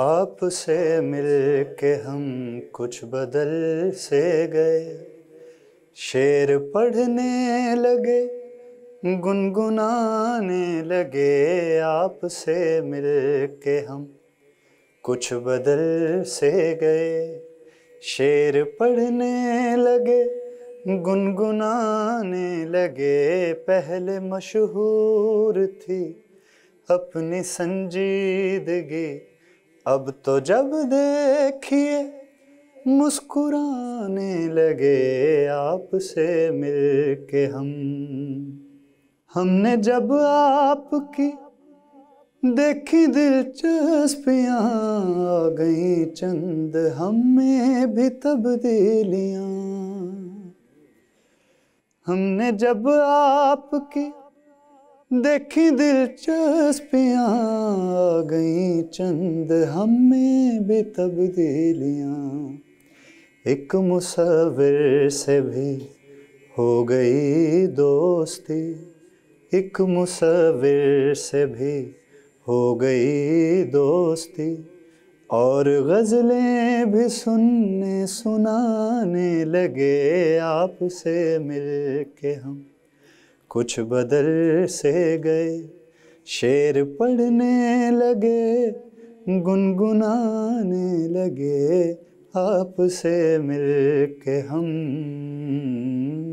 आपसे मिल के हम कुछ बदल से गए, शेर पढ़ने लगे, गुनगुनाने लगे। आपसे मिल के हम कुछ बदल से गए, शेर पढ़ने लगे, गुनगुनाने लगे। पहले मशहूर थी अपनी संजीदगी, अब तो जब देखिए मुस्कुराने लगे। आपसे मिल के हमने जब आपकी देखी दिलचस्पियाँ, आ गई चंद हमें भी तब्दीलियाँ। हमने जब आपकी देखी दिलचस्पियाँ, आ गई चंद हमें भी तब्दीलियाँ। एक मुसाविर से भी हो गई दोस्ती, एक मुसाविर से भी हो गई दोस्ती। और गज़लें भी सुनने सुनाने लगे। आपसे मिल के हम कुछ बदल से गए, शेर पढ़ने लगे, गुनगुनाने लगे। आपसे मिल के हम